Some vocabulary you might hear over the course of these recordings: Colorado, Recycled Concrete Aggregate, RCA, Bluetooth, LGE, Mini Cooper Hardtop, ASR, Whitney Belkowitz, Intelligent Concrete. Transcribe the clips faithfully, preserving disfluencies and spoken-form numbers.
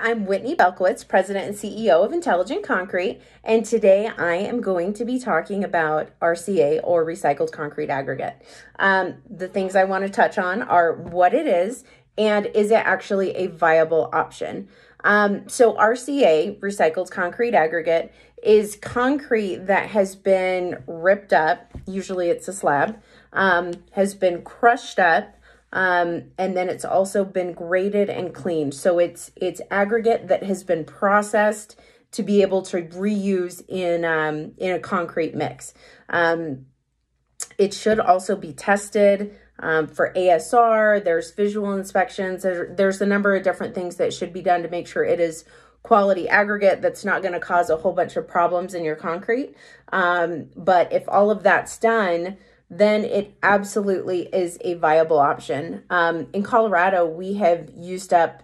I'm Whitney Belkowitz, President and C E O of Intelligent Concrete, and today I am going to be talking about R C A, or Recycled Concrete Aggregate. Um, the things I want to touch on are what it is and is it actually a viable option. Um, so R C A, Recycled Concrete Aggregate, is concrete that has been ripped up, usually it's a slab, um, has been crushed up, Um, and then it's also been graded and cleaned. So it's it's aggregate that has been processed to be able to reuse in, um, in a concrete mix. Um, it should also be tested um, for A S R. There's visual inspections. There, there's a number of different things that should be done to make sure it is quality aggregate that's not going to cause a whole bunch of problems in your concrete. Um, but if all of that's done, then it absolutely is a viable option. Um, in Colorado, we have used up,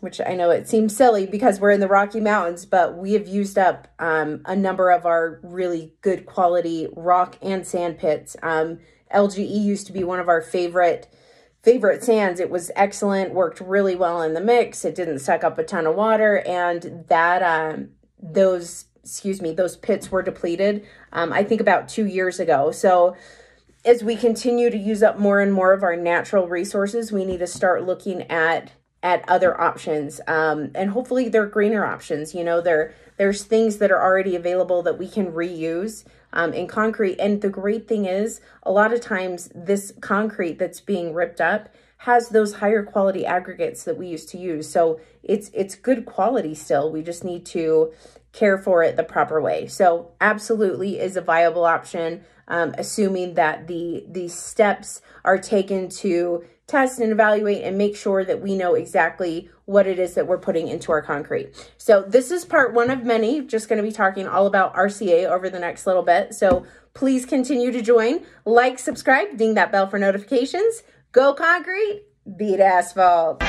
which I know it seems silly because we're in the Rocky Mountains, but we have used up um, a number of our really good quality rock and sand pits. Um, L G E used to be one of our favorite favorite sands. It was excellent, worked really well in the mix. It didn't suck up a ton of water, and that um, those excuse me, those pits were depleted, um, I think about two years ago. So as we continue to use up more and more of our natural resources, we need to start looking at at other options. Um, and hopefully they're greener options. You know, there there's things that are already available that we can reuse um, in concrete. And the great thing is, a lot of times this concrete that's being ripped up has those higher quality aggregates that we used to use. So it's it's good quality still. We just need to care for it the proper way. So absolutely is a viable option, um, assuming that the, the steps are taken to test and evaluate and make sure that we know exactly what it is that we're putting into our concrete. So this is part one of many. Just going to be talking all about R C A over the next little bit. So please continue to join, like, subscribe, ding that bell for notifications. Go concrete, beat asphalt.